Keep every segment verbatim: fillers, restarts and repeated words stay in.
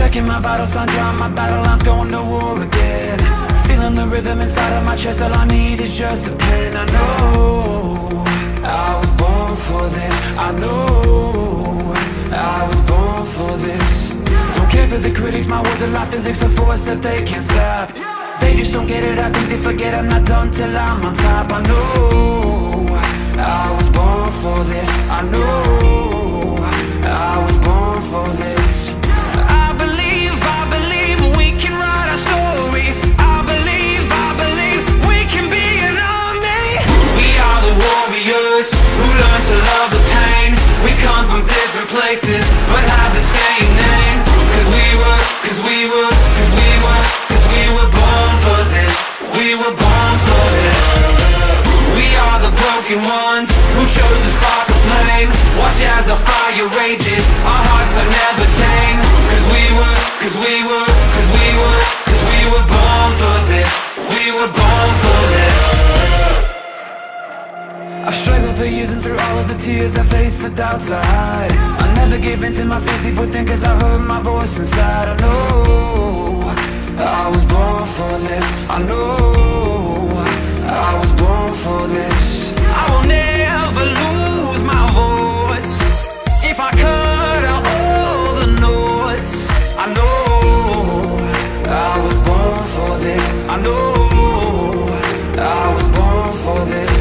Checking my vitals, I'm drawing my battle lines, going to war again. Feeling the rhythm inside of my chest, all I need is just a pen. I know I was born for this. I know I was born for this. Don't care for the critics, my words are like physics, a force that they can't stop. They just don't get it, I think they forget I'm not done till I'm on top. I know I was born for this. I know I was born for this. Places, but have the same name. Cause we were, cause we were, cause we were, cause we were born for this. We were born for this. We are the broken ones who chose to spark a flame. Watch as our fire rages, our hearts are never tame. Cause we were, cause we were, cause we were, cause we were born for this. We were born for this. I've struggled for years and through all of the tears I faced, the doubts I hide. I never gave in to my fears, deep within, cause I heard my voice inside. I know I was born for this. I know I was born for this. I will never lose my voice. If I cut out all the noise, I know I was born for this. I know I was born for this.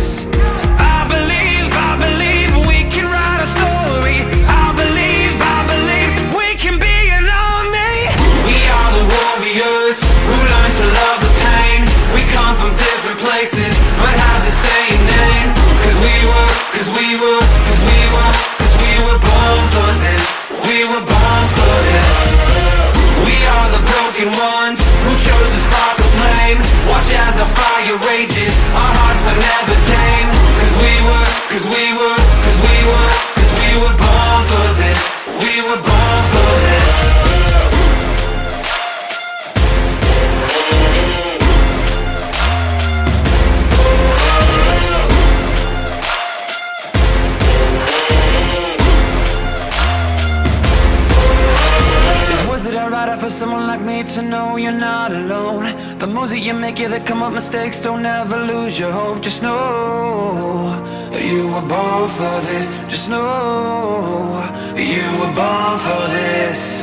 But have the same name. Cause we were, cause we were, cause we were, cause we were born for this. We were born for this. We are the broken ones who chose to spark a flame. Watch as our fire rages, our hearts are never tame. Cause we were, cause we were, cause we were, cause we were born for this. We were born for this. For someone like me to know you're not alone. The moves that you make, yeah, that come up mistakes, don't ever lose your hope. Just know you were born for this. Just know you were born for this.